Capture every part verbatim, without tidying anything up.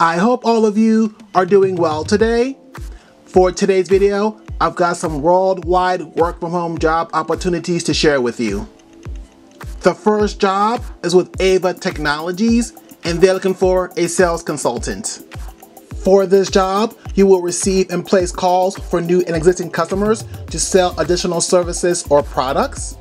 I hope all of you are doing well today. For today's video, I've got some worldwide work from home job opportunities to share with you. The first job is with Ava Technologies, and they're looking for a sales consultant. For this job, you will receive and place calls for new and existing customers to sell additional services or products.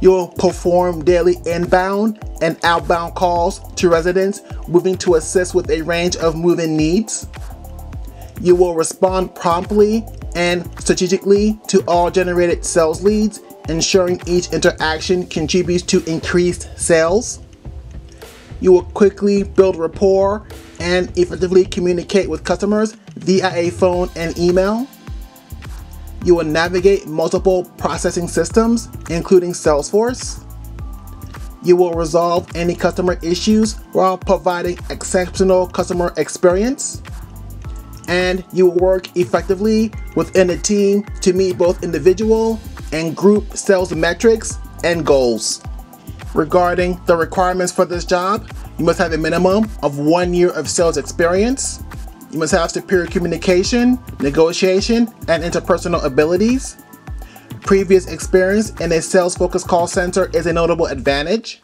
You'll perform daily inbound and outbound calls to residents moving to assist with a range of move-in needs. You will respond promptly and strategically to all generated sales leads, ensuring each interaction contributes to increased sales. You will quickly build rapport and effectively communicate with customers via a phone and email. You will navigate multiple processing systems, including Salesforce. You will resolve any customer issues while providing exceptional customer experience. And you will work effectively within a team to meet both individual and group sales metrics and goals. Regarding the requirements for this job, you must have a minimum of one year of sales experience. You must have superior communication, negotiation, and interpersonal abilities. Previous experience in a sales-focused call center is a notable advantage.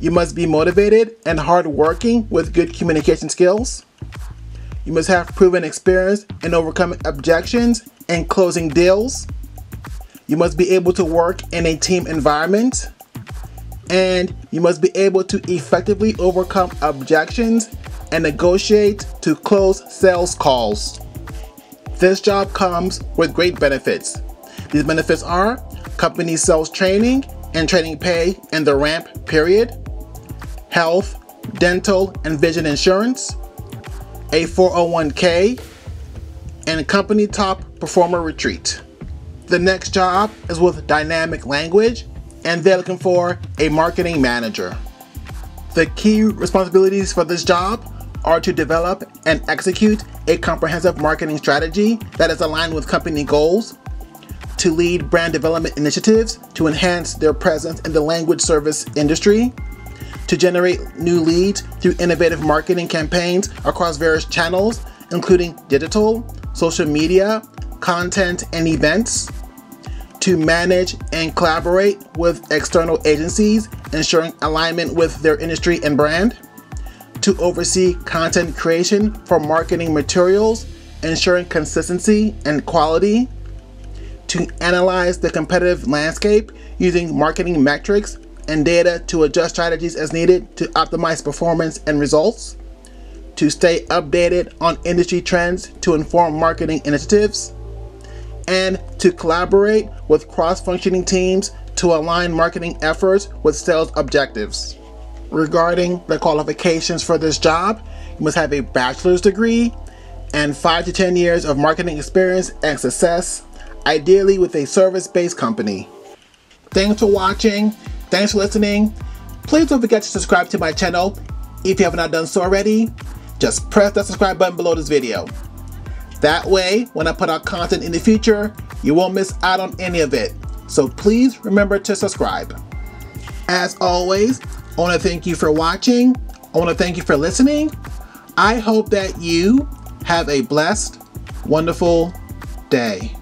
You must be motivated and hardworking with good communication skills. You must have proven experience in overcoming objections and closing deals. You must be able to work in a team environment. And you must be able to effectively overcome objections and negotiate to close sales calls. This job comes with great benefits. These benefits are company sales training and training pay and the ramp period, health, dental, and vision insurance, a four oh one K, and company top performer retreat. The next job is with Dynamic Language, and they're looking for a marketing manager. The key responsibilities for this job are to develop and execute a comprehensive marketing strategy that is aligned with company goals, to lead brand development initiatives to enhance their presence in the language service industry, to generate new leads through innovative marketing campaigns across various channels, including digital, social media, content, and events, to manage and collaborate with external agencies, ensuring alignment with their industry and brand, to oversee content creation for marketing materials, ensuring consistency and quality, to analyze the competitive landscape using marketing metrics and data to adjust strategies as needed to optimize performance and results, to stay updated on industry trends to inform marketing initiatives, and to collaborate with cross-functioning teams to align marketing efforts with sales objectives. Regarding the qualifications for this job, you must have a bachelor's degree and five to ten years of marketing experience and success, ideally with a service-based company. Thanks for watching. Thanks for listening. Please don't forget to subscribe to my channel if you have not done so already. Just press that subscribe button below this video. That way, when I put out content in the future, you won't miss out on any of it. So please remember to subscribe. As always, I want to thank you for watching. I want to thank you for listening. I hope that you have a blessed, wonderful day.